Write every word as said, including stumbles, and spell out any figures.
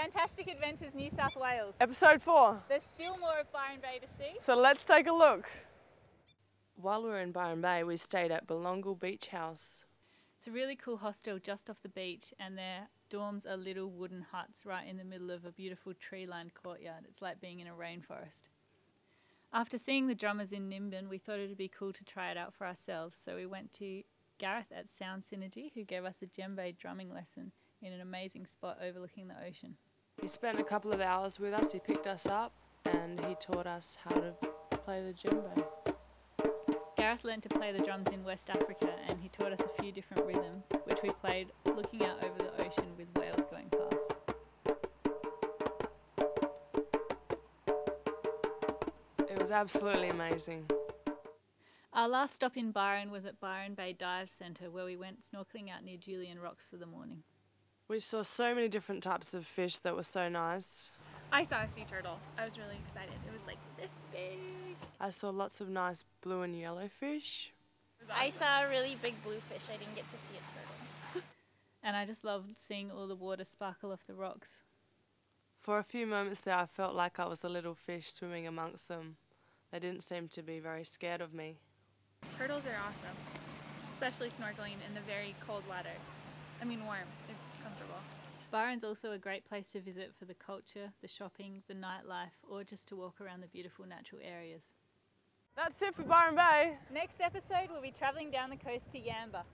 Fantastic Adventures New South Wales. Episode four. There's still more of Byron Bay to see. So let's take a look. While we were in Byron Bay, we stayed at Belongil Beach House. It's a really cool hostel just off the beach, and their dorms are little wooden huts right in the middle of a beautiful tree-lined courtyard. It's like being in a rainforest. After seeing the drummers in Nimbin, we thought it would be cool to try it out for ourselves, so we went to Gareth at Sound Synergy, who gave us a djembe drumming lesson in an amazing spot overlooking the ocean. He spent a couple of hours with us, he picked us up and he taught us how to play the djembe. Gareth learned to play the drums in West Africa, and he taught us a few different rhythms which we played looking out over the ocean with whales going past. It was absolutely amazing. Our last stop in Byron was at Byron Bay Dive Centre, where we went snorkelling out near Julian Rocks for the morning. We saw so many different types of fish that were so nice. I saw a sea turtle. I was really excited. It was like this big. I saw lots of nice blue and yellow fish. I saw a really big blue fish. I didn't get to see a turtle. And I just loved seeing all the water sparkle off the rocks. For a few moments there, I felt like I was a little fish swimming amongst them. They didn't seem to be very scared of me. Turtles are awesome, especially snorkeling in the very cold water. I mean warm, it's comfortable. Byron's also a great place to visit for the culture, the shopping, the nightlife, or just to walk around the beautiful natural areas. That's it for Byron Bay. Next episode, we'll be travelling down the coast to Yamba.